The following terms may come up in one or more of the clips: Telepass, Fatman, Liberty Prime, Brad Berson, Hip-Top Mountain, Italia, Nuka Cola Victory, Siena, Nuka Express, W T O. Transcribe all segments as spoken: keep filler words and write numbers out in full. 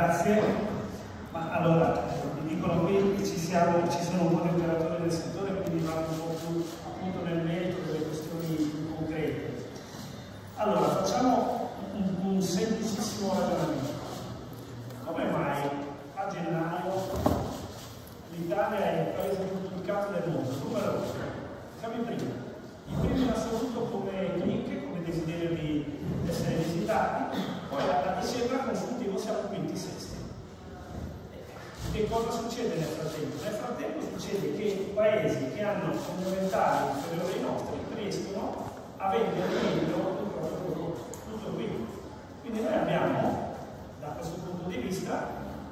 Grazie. Ma allora, mi dicono qui che ci, siamo, ci sono un po' di operatori del settore, quindi vado un po' più appunto nel merito delle questioni concrete. Allora, facciamo un, un semplicissimo ragionamento. Come mai a gennaio l'Italia è il paese più pubblicato del mondo? Numero uno. Siamo i primi. I primi in assoluto come click, come desiderio di essere visitati. Poi a dicembre consultivo siamo ventisesti. Che cosa succede nel frattempo? Nel frattempo succede che paesi che hanno fondamentali inferiori ai nostri riescono a vendere meglio il proprio prodotto. Tutto qui. Quindi noi abbiamo, da questo punto di vista,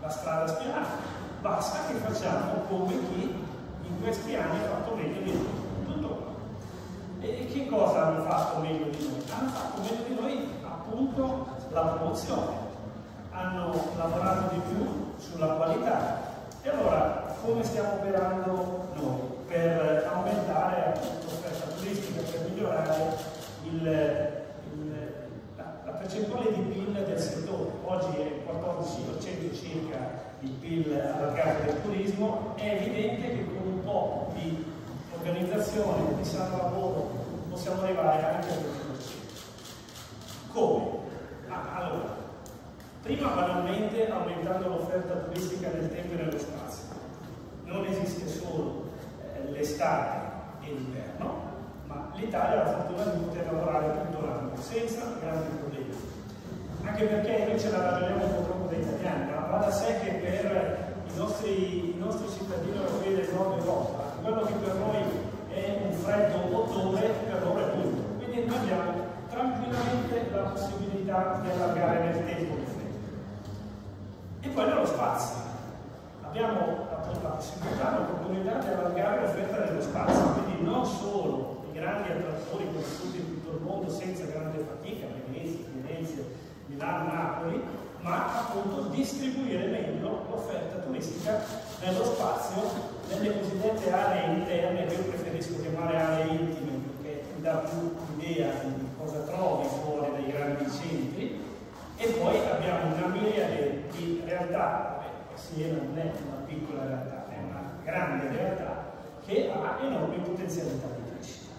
la strada spianata. Basta che facciamo come chi in questi anni ha fatto meglio di noi. Tutto qua. E che cosa hanno fatto meglio di noi? Hanno fatto meglio di noi appunto la promozione. Hanno lavorato di più sulla qualità. E allora, come stiamo operando noi per aumentare l'offerta turistica, per migliorare il percentuale di P I L del settore? Oggi è il quattordici per cento circa il P I L allargato del turismo. È evidente che con un po' di organizzazione, di sano lavoro, possiamo arrivare anche al venti per cento. Come? Ah, allora, prima banalmente aumentando l'offerta turistica nel tempo e nello spazio. Non esiste solo eh, l'estate e l'inverno, ma l'Italia ha la fortuna di poter lavorare tutto l'anno senza grandi problemi, anche perché invece la ragioniamo un po' troppo da italiani. Ma va da sé che per i nostri, i nostri cittadini europei del nord Europa, quello che per noi è un freddo ottobre, per loro è tutto. Quindi noi abbiamo tranquillamente la possibilità di allargare nel tempo il freddo. E poi nello spazio abbiamo la possibilità, l'opportunità di allargare l'offerta dello spazio, quindi non solo i grandi attrattori conosciuti in tutto il mondo senza grande fatica, Venezia, Firenze, Milano, Napoli, ma appunto distribuire meglio l'offerta turistica nello spazio, nelle cosiddette aree interne, che io preferisco chiamare aree intime, perché ti dà più idea di cosa trovi fuori dai grandi centri. E poi abbiamo una miriade di realtà. Siena non è una piccola realtà, è una grande realtà che ha enormi potenzialità di crescita.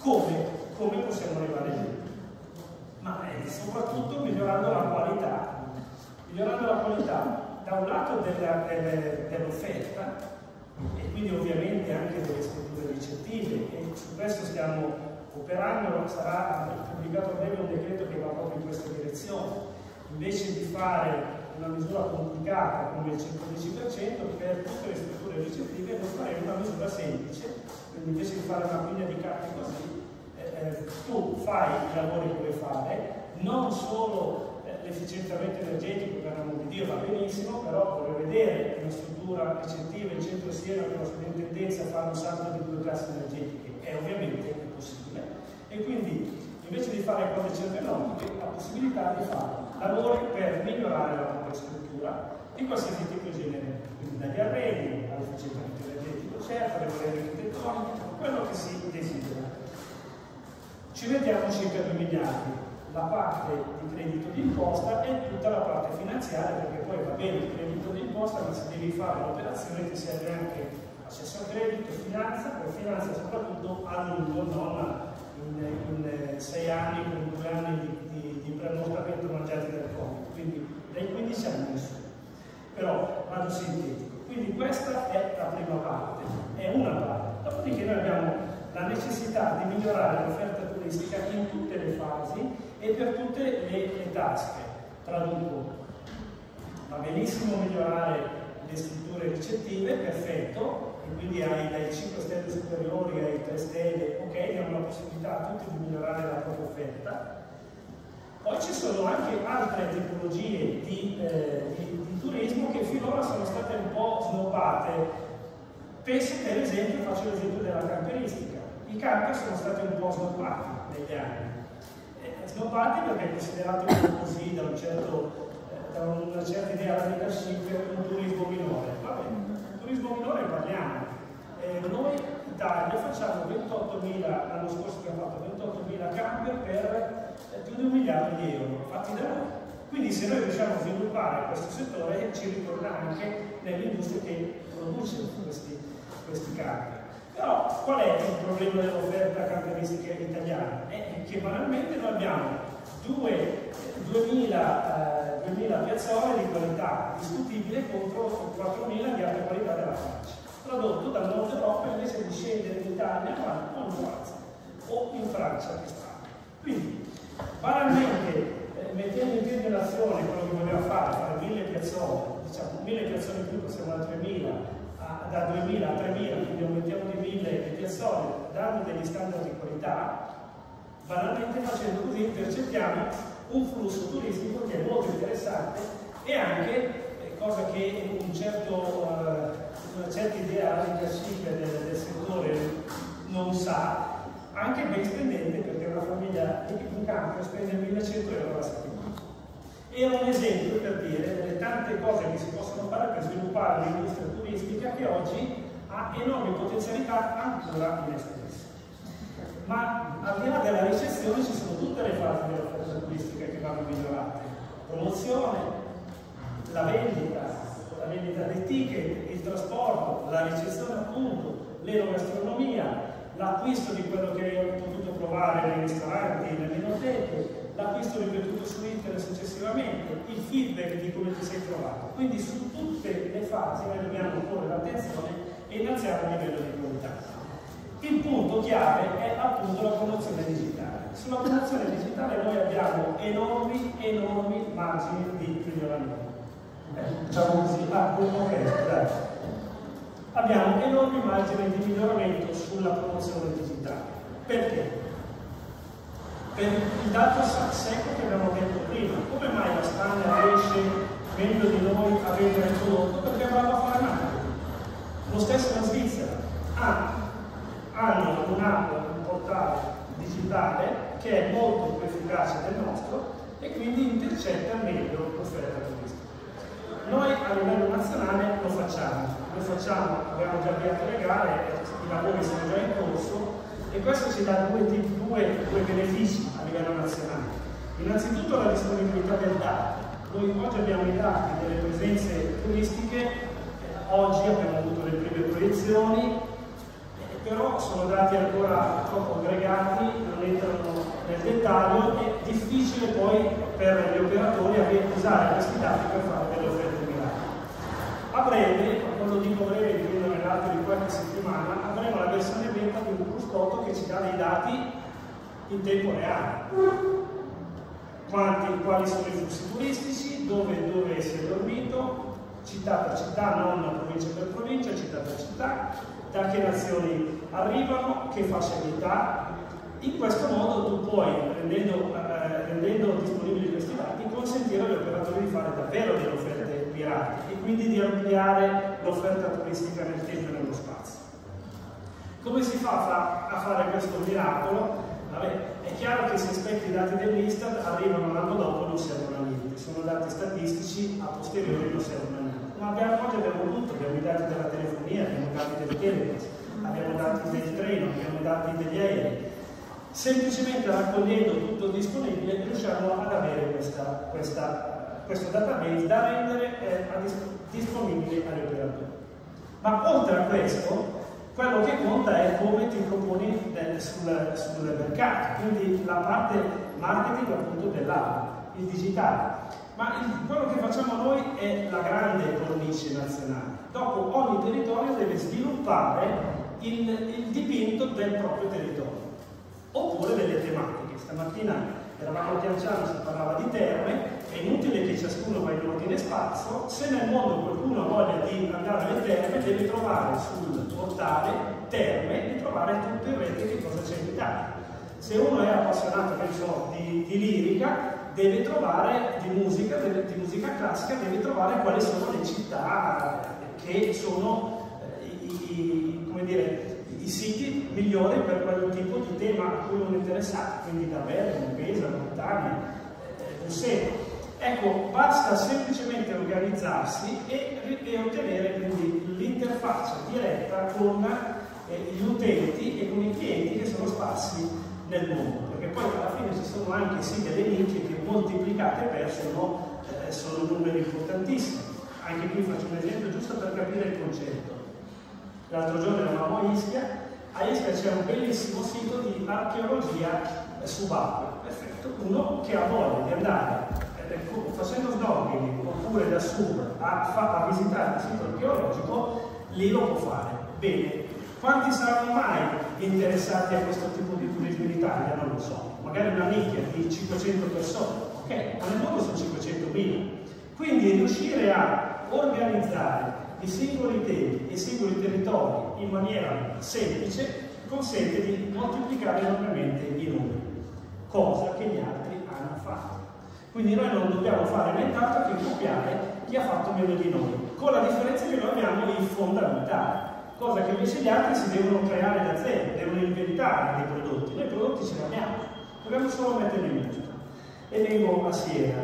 Come? Come possiamo arrivare lì? Ma eh, soprattutto migliorando la qualità. Migliorando la qualità da un lato dell'offerta dell e quindi ovviamente anche delle strutture ricettive, e su questo stiamo operando. Sarà pubblicato a breve un decreto che va proprio in questa direzione. Invece di fare una misura complicata come il centodieci per cento per tutte le strutture ricettive, non faremo una misura semplice. Quindi invece di fare una pigna di carte così, eh, tu fai i lavori che vuoi fare, non solo eh, l'efficientamento energetico, per l'amor di Dio va benissimo, però vorrei vedere una struttura ricettiva in centro Siena che ha la sovrintendenza a fare un salto di due classi energetiche. È ovviamente impossibile. E quindi invece di fare cose cervellotiche, la possibilità di fare lavori per migliorare la propria struttura di qualsiasi tipo di genere, quindi dagli arredi, all'efficientamento energetico certo, alle valori architettoniche, quello che si desidera. Ci vediamo circa due miliardi, la parte di credito d'imposta e tutta la parte finanziaria, perché poi va bene il credito d'imposta, ma se devi fare l'operazione ti serve anche accesso al credito, finanza, per finanza soprattutto a lungo, non in, in sei anni, con due anni di prenotamento mangiati del Covid, quindi dai quindici anni nessuno. Però vado sintetico. Quindi questa è la prima parte, è una parte. Dopodiché noi abbiamo la necessità di migliorare l'offerta turistica in tutte le fasi e per tutte le, le tasche. Traduco, va benissimo migliorare le strutture ricettive, perfetto, e quindi hai dai cinque stelle superiori ai tre stelle, ok, abbiamo la possibilità tutti di migliorare la propria offerta. Poi ci sono anche altre tipologie di, eh, di, di turismo che finora sono state un po' snobbate. Penso per esempio, faccio l'esempio della camperistica. I camper sono stati un po' snobbati negli anni. Eh, snobbati perché è considerato così da, un certo, eh, da una certa idea di leadership un turismo minore. Va bene, un turismo minore parliamo. Eh, noi in Italia facciamo ventottomila, l'anno scorso abbiamo fatto ventottomila camper per più di un miliardo di euro fatti da noi. Quindi se noi riusciamo a sviluppare questo settore ci ritorna anche nell'industria che produce questi, questi campi. Però qual è il problema dell'offerta campionistica italiana? È che banalmente noi abbiamo duemila piazzole di qualità discutibile contro quattromila di alta qualità della Francia. Tradotto dal nord Europa invece di scendere in Italia vanno in Francia o in Francia che sta. Quindi banalmente eh, mettendo in piedi un'azione, quello che vogliamo fare, fare mille piazzole, diciamo mille piazzole in più passiamo da tremila. Da duemila a tremila, quindi aumentiamo di mille le piazzole, dando degli standard di qualità, banalmente facendo così intercettiamo un flusso turistico che è molto interessante e anche, cosa che un certo, una certa idea leadership del, del settore non sa, anche ben spendente, perché una famiglia in campo spende millecento euro la settimana. Era un esempio per dire delle tante cose che si possono fare per sviluppare l'industria turistica che oggi ha enormi potenzialità ancora inespresse. Ma al di là della ricezione ci sono tutte le parti dell'offerta turistica che vanno migliorate. Promozione, la vendita, la vendita dei ticket, il trasporto, la ricezione appunto, l'enogastronomia, l'acquisto di quello che ho potuto provare nei ristoranti, nelle vinoteche, l'acquisto ripetuto su internet successivamente, il feedback di come ti sei trovato. Quindi su tutte le fasi noi dobbiamo porre l'attenzione e innalzare il livello di qualità. Il punto chiave è appunto la promozione digitale. Sulla promozione digitale noi abbiamo enormi, enormi margini di miglioramento. Eh, diciamo così, ah, ok, dai. Abbiamo enormi margini di miglioramento sulla promozione digitale. Perché? Per il dato secco che abbiamo detto prima, come mai la Spagna riesce meglio di noi a vendere il prodotto? Perché andava a fare marketing. Lo stesso la Svizzera ha, hanno un'app, un portale digitale che è molto più efficace del nostro e quindi intercetta meglio l'offerta turistica. Noi a livello nazionale lo facciamo, lo facciamo, abbiamo già avviato le gare, i lavori sono già in corso. E questo ci dà due, due, due benefici a livello nazionale. Innanzitutto la disponibilità del dato. Noi oggi abbiamo i dati delle presenze turistiche, eh, oggi abbiamo avuto le prime proiezioni, eh, però sono dati ancora troppo aggregati, non entrano nel dettaglio, è difficile poi per gli operatori usare questi dati per fare delle offerte mirate. A breve, quando dico breve, quindi nell'arco di qualche settimana, avremo la versione beta di un cruscotto che ci dà dei dati in tempo reale. Quanti, quali sono i flussi turistici, dove, dove si è dormito, città per città, non provincia per provincia, città per città, da che nazioni arrivano, che fasce d'età. In questo modo tu puoi, rendendo, eh, rendendo disponibili questi dati, consentire agli operatori di fare davvero delle offerte e quindi di ampliare l'offerta turistica nel tempo e nello spazio. Come si fa a fare questo miracolo? Vabbè, è chiaro che se aspetti i dati dell'Istat arrivano l'anno dopo non servono a niente, sono dati statistici a posteriori non servono a niente. Ma abbiamo, oggi abbiamo tutto, abbiamo i dati della telefonia, abbiamo i dati del telepass, abbiamo i dati del treno, abbiamo i dati degli aerei. Semplicemente raccogliendo tutto disponibile riusciamo ad avere questa, questa questo database da rendere eh, a dis disponibile agli operatori. Ma oltre a questo, quello che conta è come ti proponi nel, sul, sul mercato, quindi la parte marketing appunto dell'app, il digitale. Ma il, quello che facciamo noi è la grande cornice nazionale. Dopo ogni territorio deve sviluppare il, il dipinto del proprio territorio, oppure delle tematiche. Stamattina eravamo a Chianciano, si parlava di terme. È inutile che ciascuno vada in ordine spazio, se nel mondo qualcuno voglia di andare alle terme deve trovare sul portale terme e trovare tutto in rete che cosa c'è in Italia. Se uno è appassionato che so, di, di lirica, deve trovare di musica, deve, di musica classica, deve trovare quali sono le città che sono i, i, come dire, i siti migliori per quel tipo di tema a cui uno è interessato, quindi da Bergamo, Pesaro, Montagna, Museo. Ecco, basta semplicemente organizzarsi e, e ottenere l'interfaccia diretta con eh, gli utenti e con i clienti che sono sparsi nel mondo, perché poi alla fine ci sono anche sì delle nicchie che moltiplicate per sono, eh, sono numeri importantissimi. Anche qui faccio un esempio giusto per capire il concetto. L'altro giorno eravamo a Ischia, a Ischia c'è un bellissimo sito di archeologia subacquea, perfetto. Uno che ha voglia di andare eh, facendo snorkeling oppure da sub a, fa, a visitare il sito archeologico, lì lo può fare. Bene, quanti saranno mai interessati a questo tipo di turismo in Italia? Non lo so. Magari una nicchia di cinquecento persone, ok, ma nel mondo sono cinquecentomila. Quindi riuscire a organizzare i singoli temi e i singoli territori in maniera semplice consente di moltiplicare enormemente i numeri, cosa che gli altri hanno fatto. Quindi noi non dobbiamo fare nient'altro che copiare chi ha fatto meno di noi, con la differenza che noi abbiamo i fondamentali, cosa che invece gli altri si devono creare da zero, devono inventare dei prodotti. Noi prodotti ce li abbiamo, dobbiamo solo metterli in mezzo. E vengo a Siena,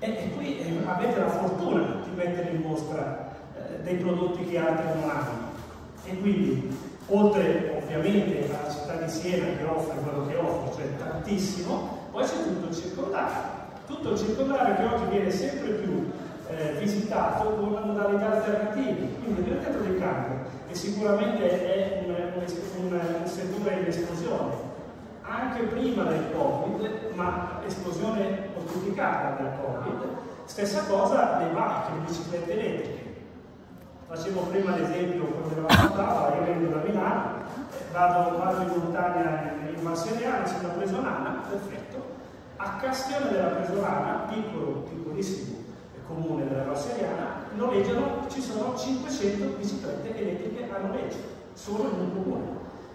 e, e qui eh, avete la fortuna di mettere in mostra eh, dei prodotti che altri non hanno. E quindi, oltre ovviamente alla città di Siena che offre quello che offre, cioè tantissimo, poi c'è tutto il circondario. Tutto il circondario che oggi viene sempre più eh, visitato con modalità alternative. Quindi il mercato del campo, che sicuramente è un, un, un, un settore in esplosione, anche prima del Covid, ma esplosione moltiplicata dal Covid. Stessa cosa le macchine, le biciclette elettriche. Facevo prima l'esempio quando eravamo a Tavola, io vengo da Milano, vado, vado in montagna in Marsigliana, sulla Presolana, perfetto. A Castione della Presolana, piccolo, piccolissimo comune della Marsigliana, noleggiano, ci sono cinquecento biciclette elettriche a noleggio, solo in un comune.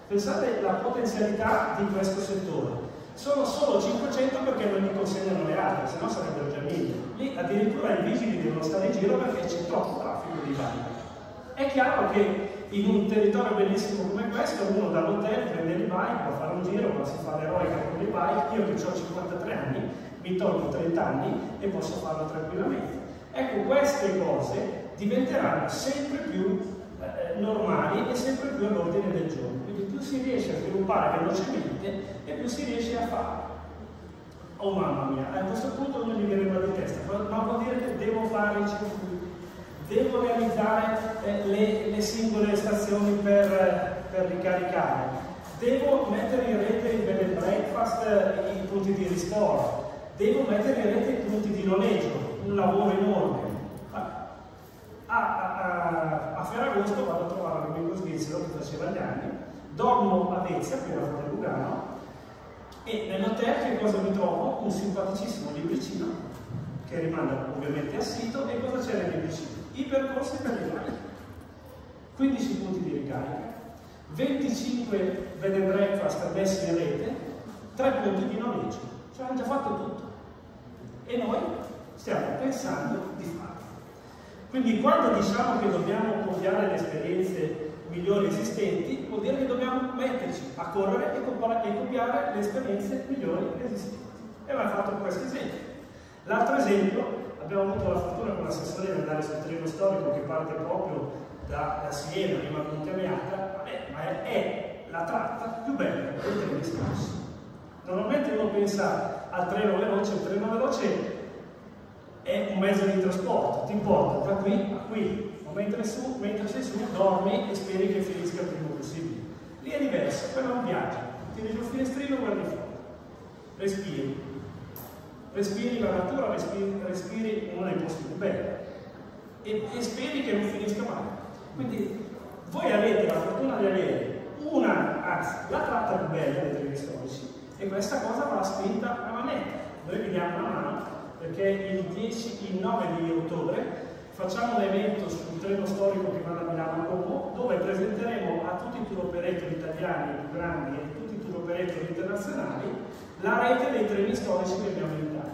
Pensate alla potenzialità di questo settore. Sono solo cinquecento perché non gli consegnano le altre, se no sarebbero già mille. Lì addirittura i vigili devono stare in giro perché c'è troppo traffico di banda. È chiaro che in un territorio bellissimo come questo uno dall'hotel prende il bike, va a fare un giro, ma si fa l'eroica con il bike. Io che ho cinquantatré anni, mi tolgo trenta anni e posso farlo tranquillamente. Ecco, queste cose diventeranno sempre più eh, normali e sempre più all'ordine del giorno. Quindi più si riesce a sviluppare velocemente e più si riesce a fare. Oh mamma mia, a questo punto non mi viene male di testa, ma vuol dire che devo fare i circuiti. Devo realizzare eh, le, le singole stazioni per, per ricaricare, devo mettere in rete il bed and breakfast, eh, i punti di ristoro, devo mettere in rete i punti di noleggio, un lavoro enorme. A, a, a, a Ferragosto vado a trovare un amico svizzero che faceva gli anni, dormo a Vezia, qui alla Fonte Lugano, e nell'hotel che cosa mi trovo? Un simpaticissimo libricino che rimanda ovviamente al sito. E cosa c'è nel libricino? I percorsi per le mani, quindici punti di ricarica, venticinque bed and breakfast messi in rete, tre punti di noleggio, cioè hanno già fatto tutto e noi stiamo pensando di farlo. Quindi quando diciamo che dobbiamo copiare le esperienze migliori esistenti, vuol dire che dobbiamo metterci a correre e copiare le esperienze migliori esistenti. E abbiamo fatto questo esempio. L'altro esempio, abbiamo avuto la fortuna con l'assessore di andare sul treno storico che parte proprio da, da Siena, prima di Montemeata, ma è, è la tratta più bella del treno storico. Normalmente uno pensa al treno veloce, il treno veloce è un mezzo di trasporto, ti porta da qui a qui, ma mentre, su, mentre sei su dormi e speri che finisca il prima possibile. Lì è diverso, quello è un viaggio, tieni giù il finestrino, guardi fuori, respiri. Respiri la natura, respiri, respiri uno dei posti più belli e, e speri che non finisca mai. Quindi voi avete la fortuna di avere una, anzi, la tratta più bella dei treni storici, e questa cosa va spinta a manetta. Noi vi diamo una mano perché il, dieci, il nove di ottobre facciamo un evento sul treno storico che va da Milano a Como, dove presenteremo a tutti i tour operator italiani più grandi e a tutti i tour operator internazionali la rete dei treni storici che abbiamo in Italia.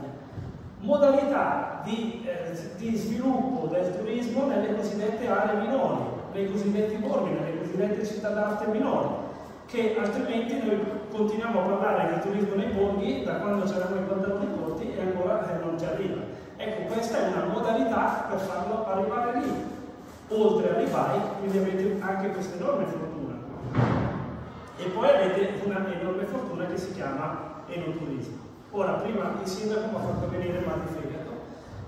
Modalità di, eh, di sviluppo del turismo nelle cosiddette aree minori, nei cosiddetti borghi, nelle cosiddette città d'arte minori, che altrimenti noi continuiamo a parlare di turismo nei borghi da quando c'erano i pantaloni corti e ancora eh, non ci arriva. Ecco, questa è una modalità per farlo arrivare lì. Oltre alle bike, quindi avete anche questa enorme fortuna. E poi avete una enorme fortuna che si chiama enoturismo. Ora, prima il sindaco mi ha fatto venire il mal di fegato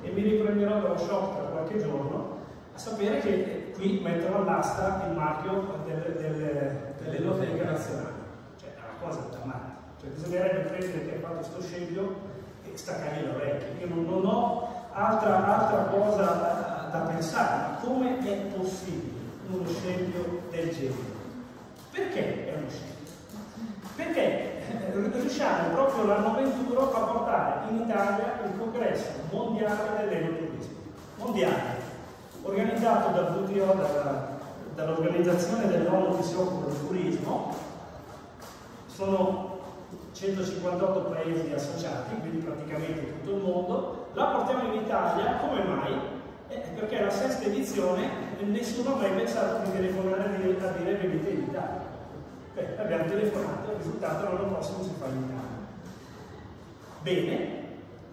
e mi riprenderò da un shock tra qualche giorno a sapere che qui mettono all'asta il marchio delle, delle, delle loterie nazionali. Cioè, è una cosa drammatica. Cioè, bisognerebbe prendere che ha fatto sto scempio e staccargli le orecchie. Io non, non ho altra, altra cosa da, da pensare. Come è possibile uno scempio del genere? Perché è uno scempio? Perché riusciamo proprio l'anno venturo a portare in Italia il congresso mondiale dell'enoturismo, mondiale, organizzato dal W T O, da, dall'organizzazione dell'ONU che si occupa del turismo. Sono centocinquantotto paesi associati, quindi praticamente tutto il mondo. La portiamo in Italia, come mai? Eh, perché la sesta edizione nessuno mai pensato di telefonare di a dire venite in Italia. Beh, abbiamo telefonato, il risultato l'anno prossimo si fa in Italia. Bene,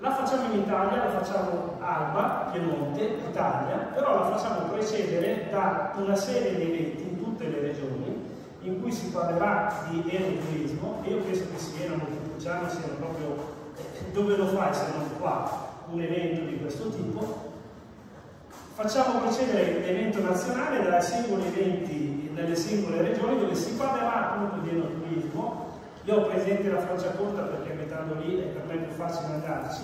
la facciamo in Italia, la facciamo Alba, Piemonte, Italia, però la facciamo precedere da una serie di eventi in tutte le regioni in cui si parlerà di enoturismo. E io penso che Siena, Montepulciano siano proprio, dove lo fai se non qua, un evento di questo tipo. Facciamo precedere l'evento nazionale dai singoli eventi nelle singole regioni dove si parlerà appunto di enoturismo. Io ho presente la Francia Corta perché metterlo lì è per me più facile andarci.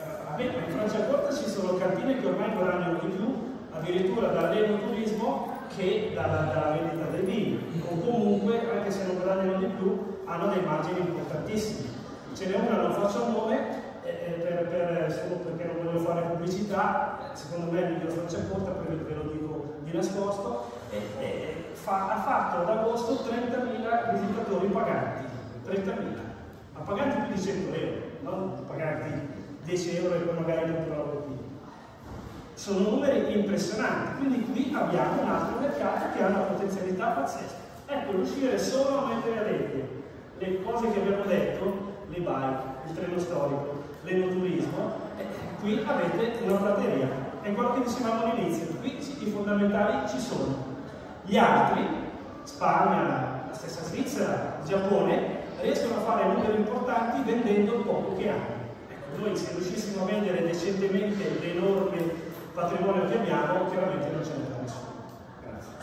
A me in Francia Corta ci sono cantine che ormai guadagnano di più addirittura dall'enoturismo che dalla, dalla vendita dei vini, o comunque anche se non guadagnano di più hanno dei margini importantissimi. Ce n'è una, non faccio il nome eh, per, per, solo perché non voglio fare pubblicità, secondo me è meglio Francia Corta, perché ve lo dico di nascosto. E, e, fa, ha fatto ad agosto trentamila visitatori paganti, trentamila, ma paganti più di cento euro, non paganti dieci euro e poi magari non trovo più. Sono numeri impressionanti, quindi qui abbiamo un altro mercato che ha una potenzialità pazzesca. Ecco, riuscire solo a mettere a rete le cose che abbiamo detto, le bike, il treno storico, l'enoturismo, qui avete una prateria. È quello che dicevamo all'inizio, qui i fondamentali ci sono. Gli altri, Spagna, la stessa Svizzera, il Giappone, riescono a fare numeri importanti vendendo poco che hanno. Ecco, noi se riuscissimo a vendere decentemente l'enorme patrimonio che abbiamo, chiaramente non ce ne dà nessuno. Grazie.